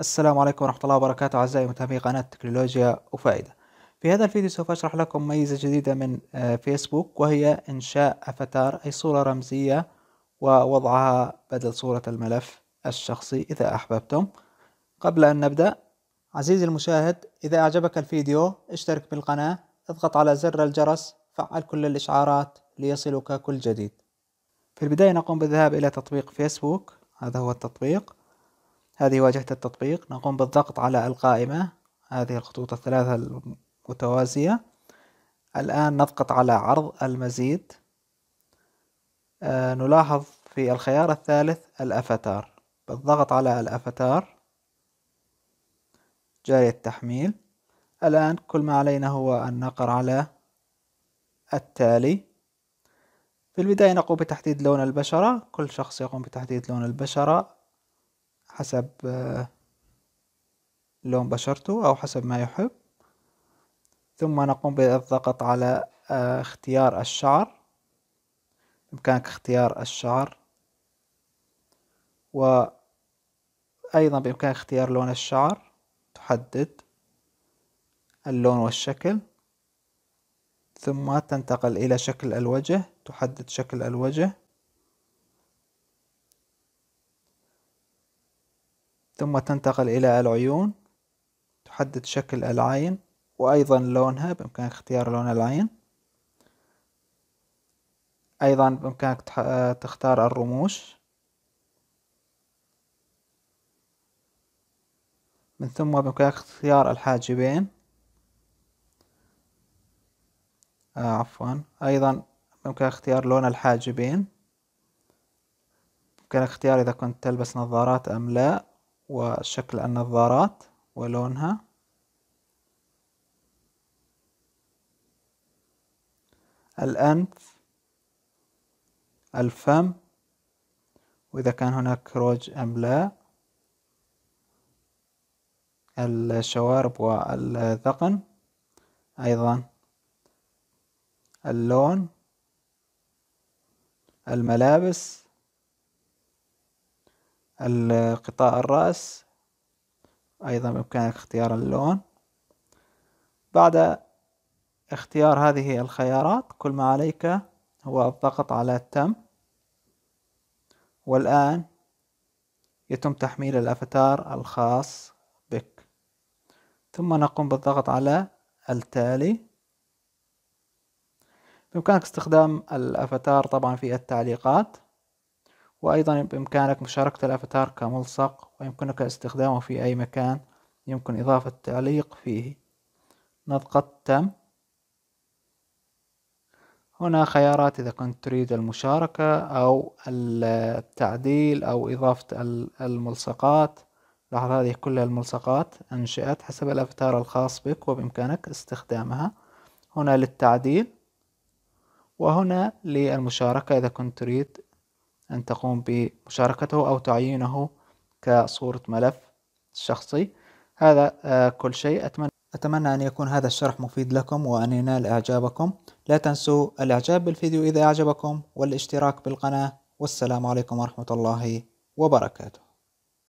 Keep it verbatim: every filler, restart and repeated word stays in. السلام عليكم ورحمة الله وبركاته أعزائي متابعي قناة تكنولوجيا وفائدة. في هذا الفيديو سوف أشرح لكم ميزة جديدة من فيسبوك، وهي إنشاء أفاتار، أي صورة رمزية، ووضعها بدل صورة الملف الشخصي إذا أحببتم. قبل أن نبدأ عزيزي المشاهد، إذا أعجبك الفيديو اشترك بالقناة، اضغط على زر الجرس، فعل كل الإشعارات ليصلك كل جديد. في البداية نقوم بالذهاب إلى تطبيق فيسبوك، هذا هو التطبيق، هذه واجهة التطبيق. نقوم بالضغط على القائمة، هذه الخطوط الثلاثة المتوازية. الآن نضغط على عرض المزيد، آه نلاحظ في الخيار الثالث الأفاتار. بالضغط على الأفاتار جاري التحميل. الآن كل ما علينا هو أن نقر على التالي. في البداية نقوم بتحديد لون البشرة، كل شخص يقوم بتحديد لون البشرة حسب لون بشرته أو حسب ما يحب. ثم نقوم بالضغط على اختيار الشعر، بإمكانك اختيار الشعر، وأيضا بإمكانك اختيار لون الشعر، تحدد اللون والشكل. ثم تنتقل إلى شكل الوجه، تحدد شكل الوجه. ثم تنتقل إلى العيون، تحدد شكل العين وأيضا لونها، بإمكانك اختيار لون العين. أيضا بإمكانك تختار الرموش، من ثم بإمكانك اختيار الحاجبين، آه عفوا أيضا بإمكانك اختيار لون الحاجبين. بإمكانك اختيار إذا كنت تلبس نظارات أم لا، وشكل النظارات ولونها. الأنف، الفم، وإذا كان هناك روج أم لا، الشوارب والذقن، أيضا اللون، الملابس، القطاع الرأس، أيضا بإمكانك اختيار اللون. بعد اختيار هذه الخيارات كل ما عليك هو الضغط على تم، والآن يتم تحميل الأفاتار الخاص بك. ثم نقوم بالضغط على التالي. بإمكانك استخدام الأفاتار طبعا في التعليقات، وأيضا بإمكانك مشاركة الأفاتار كملصق، ويمكنك استخدامه في أي مكان يمكن إضافة تعليق فيه. نضغط تم. هنا خيارات إذا كنت تريد المشاركة أو التعديل أو إضافة الملصقات. لاحظ هذه كلها الملصقات أنشئت حسب الأفاتار الخاص بك وبإمكانك استخدامها. هنا للتعديل، وهنا للمشاركة إذا كنت تريد أن تقوم بمشاركته أو تعيينه كصورة ملف شخصي. هذا كل شيء. أتمنى أتمنى أن يكون هذا الشرح مفيد لكم وأن ينال إعجابكم. لا تنسوا الإعجاب بالفيديو إذا أعجبكم والاشتراك بالقناة، والسلام عليكم ورحمة الله وبركاته.